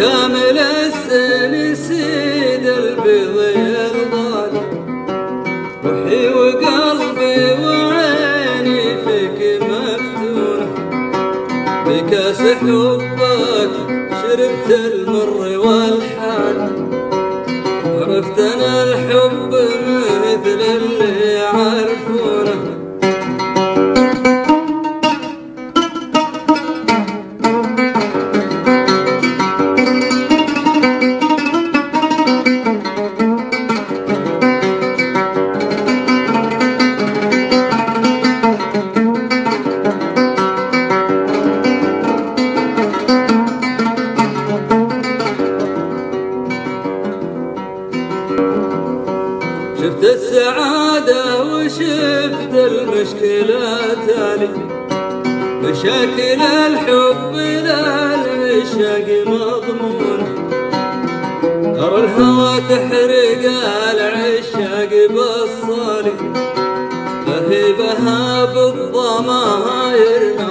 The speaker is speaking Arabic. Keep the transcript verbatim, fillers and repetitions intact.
ياكامل الزين سيد البيض يغضب روحي وقلبي وعيني فيك مفتونة بكاس حبك شربت المر والحان عرفت أنا الحب مثل اللي يعرفونه. شفت السعادة وشفت المشكلة تالي مشاكل الحب للعشاق مضمون ترى الهوى تحرق العشاق بالصالي لهيبها بالضماير.